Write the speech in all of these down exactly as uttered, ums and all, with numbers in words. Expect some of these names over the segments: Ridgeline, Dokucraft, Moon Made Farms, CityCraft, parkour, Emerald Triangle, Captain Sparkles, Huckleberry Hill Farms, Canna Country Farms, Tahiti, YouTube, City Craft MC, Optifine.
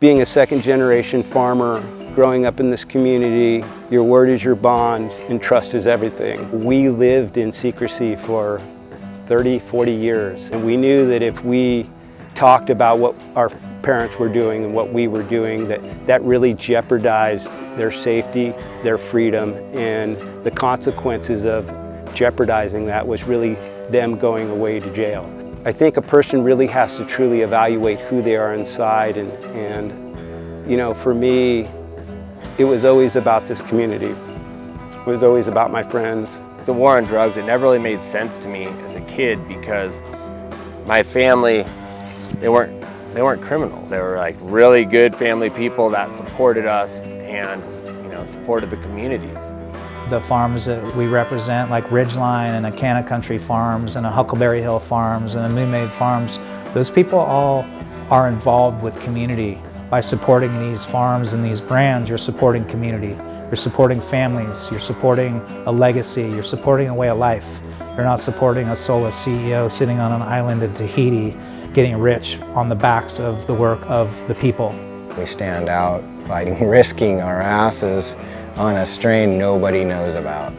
Being a second generation farmer, growing up in this community, your word is your bond and trust is everything. We lived in secrecy for thirty, forty years, and we knew that if we talked about what our parents were doing and what we were doing, that that really jeopardized their safety, their freedom, and the consequences of jeopardizing that was really them going away to jail. I think a person really has to truly evaluate who they are inside, and, and you know, for me, it was always about this community. It was always about my friends. The war on drugs, it never really made sense to me as a kid because my family, they weren't, they weren't criminals. They were like really good family people that supported us and, you know, supported the communities. The farms that we represent, like Ridgeline and a Canna Country Farms and a Huckleberry Hill Farms and a Moon Made Farms, those people all are involved with community. By supporting these farms and these brands, you're supporting community, you're supporting families, you're supporting a legacy, you're supporting a way of life. You're not supporting a soulless C E O sitting on an island in Tahiti getting rich on the backs of the work of the people. We stand out by risking our asses on a strain nobody knows about.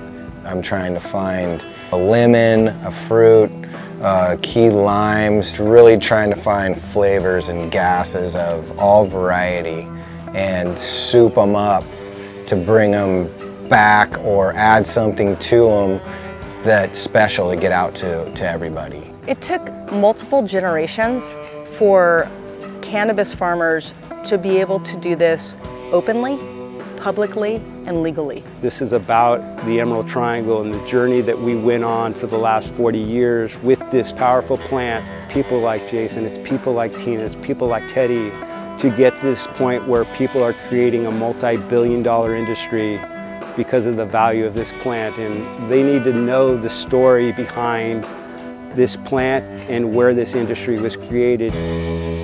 I'm trying to find a lemon, a fruit, uh, key limes, really trying to find flavors and gases of all variety and soup them up to bring them back or add something to them that's special to get out to, to everybody. It took multiple generations for cannabis farmers to be able to do this openly, publicly, and legally. This is about the Emerald Triangle and the journey that we went on for the last forty years with this powerful plant. People like Jason, it's people like Tina, it's people like Teddy, to get this point where people are creating a multi-billion dollar industry because of the value of this plant, and they need to know the story behind this plant and where this industry was created.